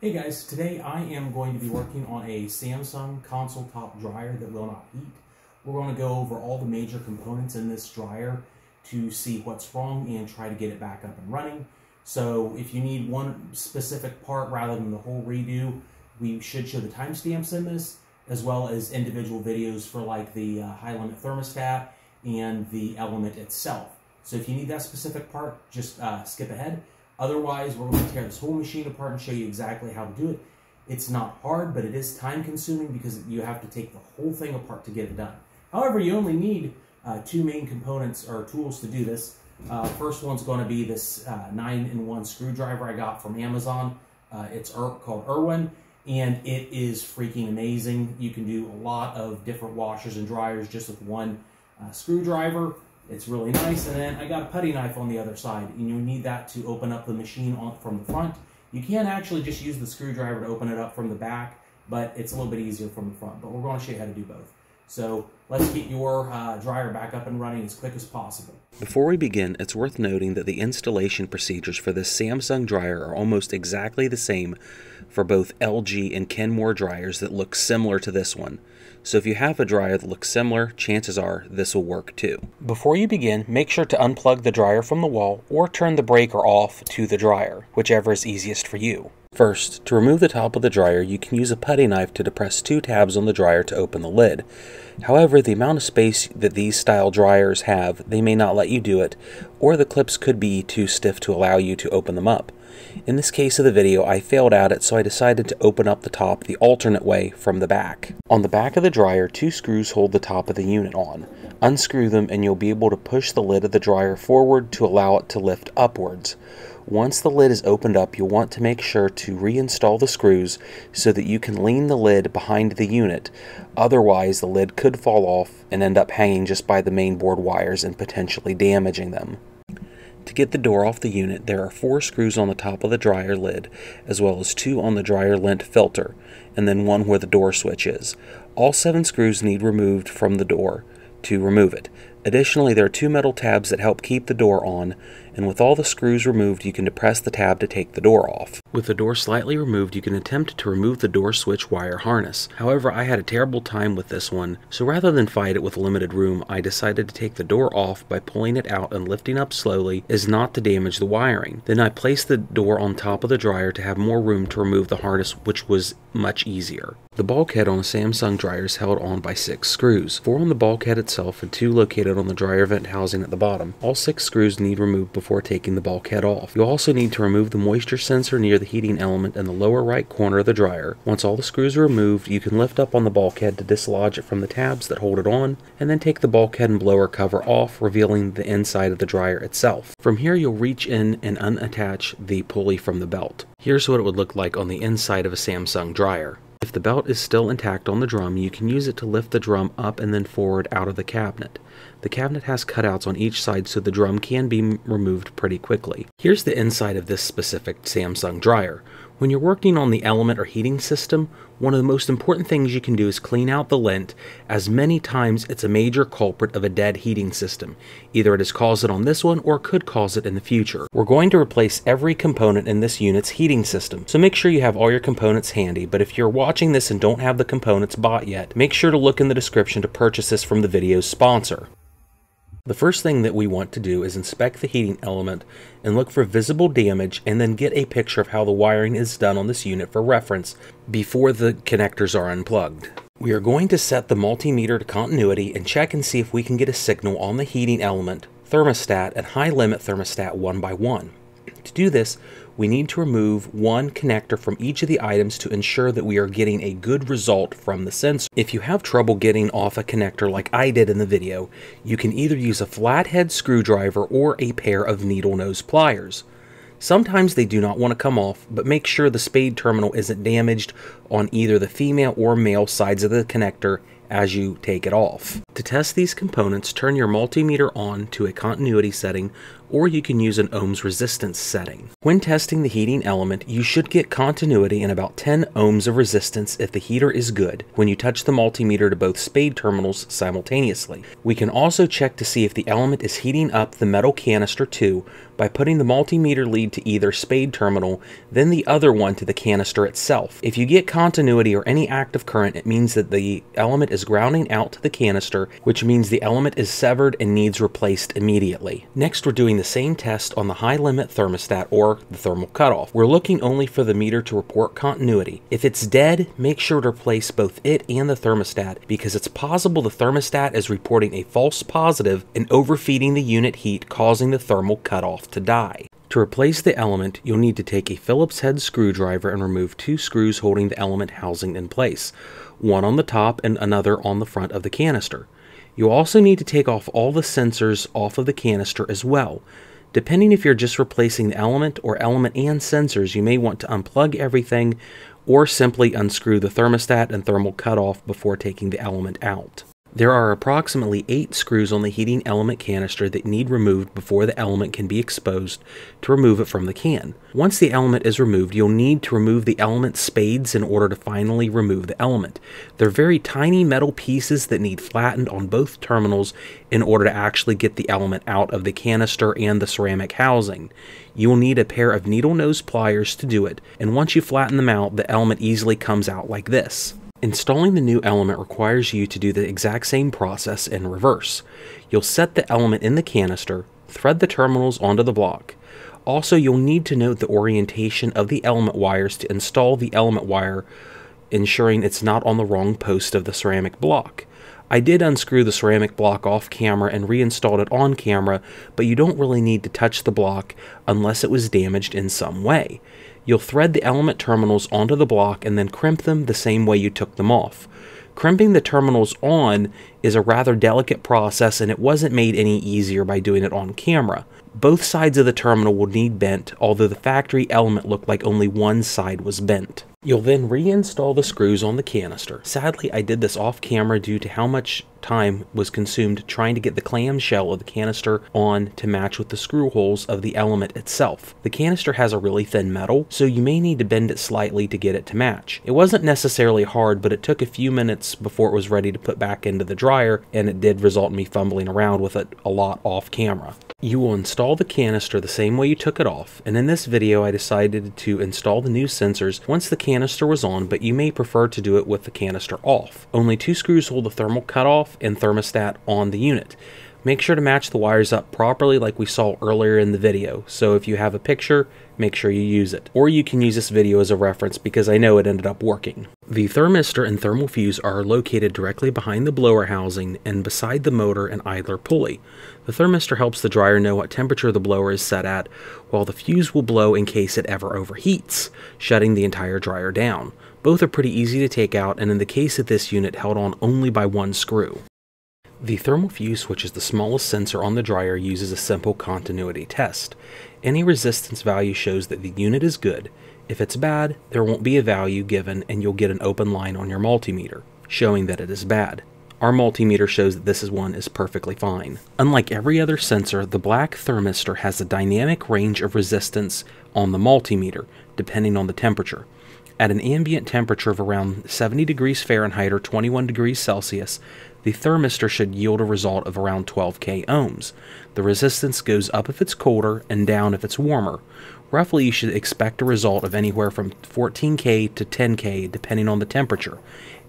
Hey guys, today I am going to be working on a Samsung console top dryer that will not heat. We're going to go over all the major components in this dryer to see what's wrong and try to get it back up and running. So if you need one specific part rather than the whole redo, we should show the timestamps in this, as well as individual videos for like the high limit thermostat and the element itself. So if you need that specific part, just skip ahead. Otherwise, we're going to tear this whole machine apart and show you exactly how to do it. It's not hard, but it is time-consuming because you have to take the whole thing apart to get it done. However, you only need two main components or tools to do this. First one's going to be this 9-in-1 screwdriver I got from Amazon. It's called Irwin, and it is freaking amazing. You can do a lot of different washers and dryers just with one screwdriver. It's really nice, and then I got a putty knife on the other side, and you need that to open up the machine from the front. You can actually just use the screwdriver to open it up from the back, but it's a little bit easier from the front, but we're going to show you how to do both. So let's get your dryer back up and running as quick as possible. Before we begin, it's worth noting that the installation procedures for this Samsung dryer are almost exactly the same for both LG and Kenmore dryers that look similar to this one. So if you have a dryer that looks similar, chances are this will work too. Before you begin, make sure to unplug the dryer from the wall or turn the breaker off to the dryer, whichever is easiest for you. First, to remove the top of the dryer, you can use a putty knife to depress two tabs on the dryer to open the lid. However, the amount of space that these style dryers have, they may not let you do it, or the clips could be too stiff to allow you to open them up. In this case of the video, I failed at it, so I decided to open up the top the alternate way from the back. On the back of the dryer, two screws hold the top of the unit on. Unscrew them and you'll be able to push the lid of the dryer forward to allow it to lift upwards. Once the lid is opened up, you'll want to make sure to reinstall the screws so that you can lean the lid behind the unit. Otherwise, the lid could fall off and end up hanging just by the mainboard wires and potentially damaging them. To get the door off the unit, there are four screws on the top of the dryer lid, as well as two on the dryer lint filter, and then one where the door switch is. All 7 screws need removed from the door to remove it. Additionally, there are two metal tabs that help keep the door on, and with all the screws removed, you can depress the tab to take the door off. With the door slightly removed, you can attempt to remove the door switch wire harness. However, I had a terrible time with this one, so rather than fight it with limited room, I decided to take the door off by pulling it out and lifting up slowly as not to damage the wiring. Then I placed the door on top of the dryer to have more room to remove the harness, which was much easier. The bulkhead on a Samsung dryer is held on by 6 screws, 4 on the bulkhead itself and 2 located on the dryer vent housing at the bottom. All 6 screws need removed before taking the bulkhead off. You'll also need to remove the moisture sensor near the heating element in the lower right corner of the dryer. Once all the screws are removed, you can lift up on the bulkhead to dislodge it from the tabs that hold it on, and then take the bulkhead and blower cover off, revealing the inside of the dryer itself. From here, you'll reach in and unattach the pulley from the belt. Here's what it would look like on the inside of a Samsung dryer. If the belt is still intact on the drum, you can use it to lift the drum up and then forward out of the cabinet. The cabinet has cutouts on each side so the drum can be removed pretty quickly. Here's the inside of this specific Samsung dryer. When you're working on the element or heating system, one of the most important things you can do is clean out the lint, as many times it's a major culprit of a dead heating system. Either it has caused it on this one or could cause it in the future. We're going to replace every component in this unit's heating system, so make sure you have all your components handy, but if you're watching this and don't have the components bought yet, make sure to look in the description to purchase this from the video's sponsor. The first thing that we want to do is inspect the heating element and look for visible damage and then get a picture of how the wiring is done on this unit for reference before the connectors are unplugged. We are going to set the multimeter to continuity and check and see if we can get a signal on the heating element, thermostat, and high limit thermostat one by one. To do this, we need to remove one connector from each of the items to ensure that we are getting a good result from the sensor. If you have trouble getting off a connector like I did in the video, you can either use a flathead screwdriver or a pair of needle nose pliers. Sometimes they do not want to come off, but make sure the spade terminal isn't damaged on either the female or male sides of the connector as you take it off. To test these components, turn your multimeter on to a continuity setting or you can use an ohms resistance setting. When testing the heating element, you should get continuity in about 10 ohms of resistance if the heater is good when you touch the multimeter to both spade terminals simultaneously. We can also check to see if the element is heating up the metal canister too by putting the multimeter lead to either spade terminal, then the other one to the canister itself. If you get continuity or any active current, it means that the element is grounding out to the canister, which means the element is severed and needs replaced immediately. Next, we're doing the same test on the high limit thermostat or the thermal cutoff. We're looking only for the meter to report continuity. If it's dead, make sure to replace both it and the thermostat, because it's possible the thermostat is reporting a false positive and overfeeding the unit heat, causing the thermal cutoff to die. To replace the element, you'll need to take a Phillips head screwdriver and remove two screws holding the element housing in place, one on the top and another on the front of the canister. You'll also need to take off all the sensors off of the canister as well. Depending if you're just replacing the element or element and sensors, you may want to unplug everything or simply unscrew the thermostat and thermal cutoff before taking the element out. There are approximately 8 screws on the heating element canister that need removed before the element can be exposed to remove it from the can. Once the element is removed, you'll need to remove the element spades in order to finally remove the element. They're very tiny metal pieces that need flattened on both terminals in order to actually get the element out of the canister and the ceramic housing. You will need a pair of needle nose pliers to do it, and once you flatten them out, the element easily comes out like this. Installing the new element requires you to do the exact same process in reverse. You'll set the element in the canister, thread the terminals onto the block. Also, you'll need to note the orientation of the element wires to install the element wire, ensuring it's not on the wrong post of the ceramic block. I did unscrew the ceramic block off camera and reinstalled it on camera, but you don't really need to touch the block unless it was damaged in some way. You'll thread the element terminals onto the block and then crimp them the same way you took them off. Crimping the terminals on is a rather delicate process, and it wasn't made any easier by doing it on camera. Both sides of the terminal will need bent, although the factory element looked like only one side was bent. You'll then reinstall the screws on the canister. Sadly, I did this off camera due to how much time was consumed trying to get the clamshell of the canister on to match with the screw holes of the element itself. The canister has a really thin metal, so you may need to bend it slightly to get it to match. It wasn't necessarily hard, but it took a few minutes before it was ready to put back into the dryer, and it did result in me fumbling around with it a lot off camera. You will install the canister the same way you took it off, and in this video I decided to install the new sensors once the canister was on, but you may prefer to do it with the canister off. Only 2 screws hold the thermal cutoff and thermostat on the unit. Make sure to match the wires up properly like we saw earlier in the video, so if you have a picture, make sure you use it. Or you can use this video as a reference because I know it ended up working. The thermistor and thermal fuse are located directly behind the blower housing and beside the motor and idler pulley. The thermistor helps the dryer know what temperature the blower is set at, while the fuse will blow in case it ever overheats, shutting the entire dryer down. Both are pretty easy to take out, and in the case of this unit, held on only by one screw. The thermal fuse, which is the smallest sensor on the dryer, uses a simple continuity test. Any resistance value shows that the unit is good. If it's bad, there won't be a value given and you'll get an open line on your multimeter, showing that it is bad. Our multimeter shows that this one is perfectly fine. Unlike every other sensor, the black thermistor has a dynamic range of resistance on the multimeter, depending on the temperature. At an ambient temperature of around 70 degrees Fahrenheit or 21 degrees Celsius, the thermistor should yield a result of around 12k ohms. The resistance goes up if it's colder and down if it's warmer. Roughly, you should expect a result of anywhere from 14k to 10k depending on the temperature.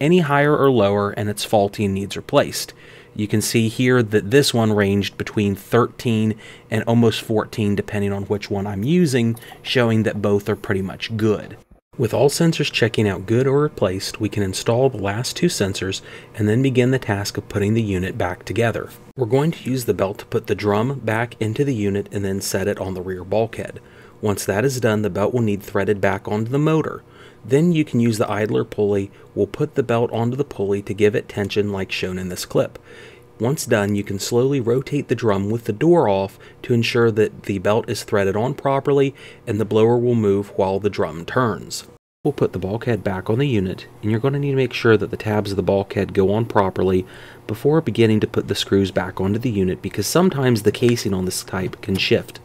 Any higher or lower and it's faulty and needs replaced. You can see here that this one ranged between 13 and almost 14 depending on which one I'm using, showing that both are pretty much good. With all sensors checking out good or replaced, we can install the last 2 sensors and then begin the task of putting the unit back together. We're going to use the belt to put the drum back into the unit and then set it on the rear bulkhead. Once that is done, the belt will need threaded back onto the motor. Then you can use the idler pulley. We'll put the belt onto the pulley to give it tension like shown in this clip. Once done, you can slowly rotate the drum with the door off to ensure that the belt is threaded on properly and the blower will move while the drum turns. We'll put the bulkhead back on the unit, and you're going to need to make sure that the tabs of the bulkhead go on properly before beginning to put the screws back onto the unit, because sometimes the casing on this type can shift.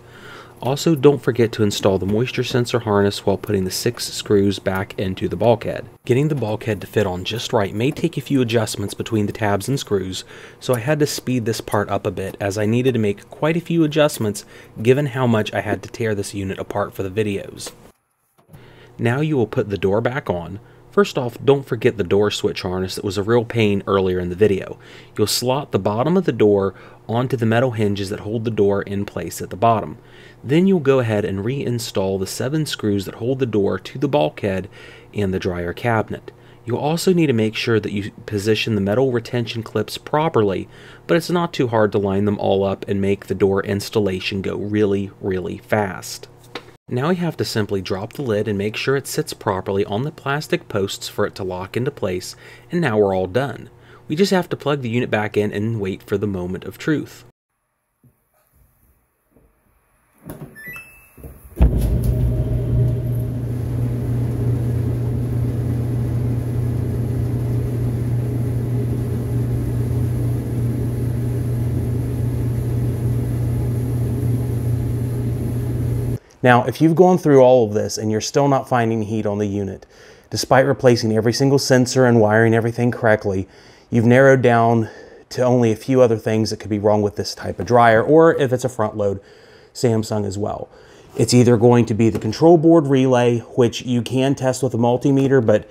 Also, don't forget to install the moisture sensor harness while putting the 6 screws back into the bulkhead. Getting the bulkhead to fit on just right may take a few adjustments between the tabs and screws, so I had to speed this part up a bit as I needed to make quite a few adjustments given how much I had to tear this unit apart for the videos. Now you will put the door back on. First off, don't forget the door switch harness that was a real pain earlier in the video. You'll slot the bottom of the door onto the metal hinges that hold the door in place at the bottom. Then you'll go ahead and reinstall the 7 screws that hold the door to the bulkhead and the dryer cabinet. You'll also need to make sure that you position the metal retention clips properly, but it's not too hard to line them all up and make the door installation go really fast. Now you have to simply drop the lid and make sure it sits properly on the plastic posts for it to lock into place, and now we're all done. We just have to plug the unit back in and wait for the moment of truth. Now, if you've gone through all of this and you're still not finding heat on the unit, despite replacing every single sensor and wiring everything correctly, you've narrowed down to only a few other things that could be wrong with this type of dryer, or if it's a front load, Samsung as well. It's either going to be the control board relay, which you can test with a multimeter, but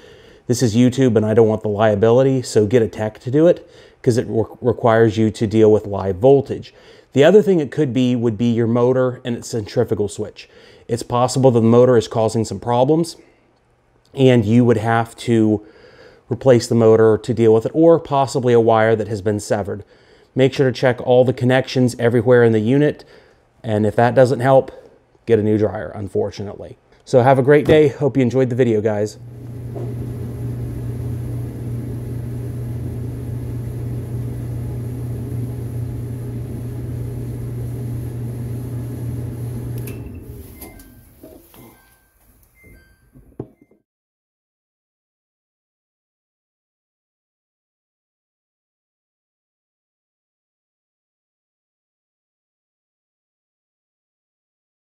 this is YouTube and I don't want the liability, so get a tech to do it because it requires you to deal with live voltage. The other thing it could be would be your motor and its centrifugal switch. It's possible that the motor is causing some problems and you would have to replace the motor to deal with it, or possibly a wire that has been severed. Make sure to check all the connections everywhere in the unit, and if that doesn't help, get a new dryer, unfortunately. So have a great day. Hope you enjoyed the video, guys.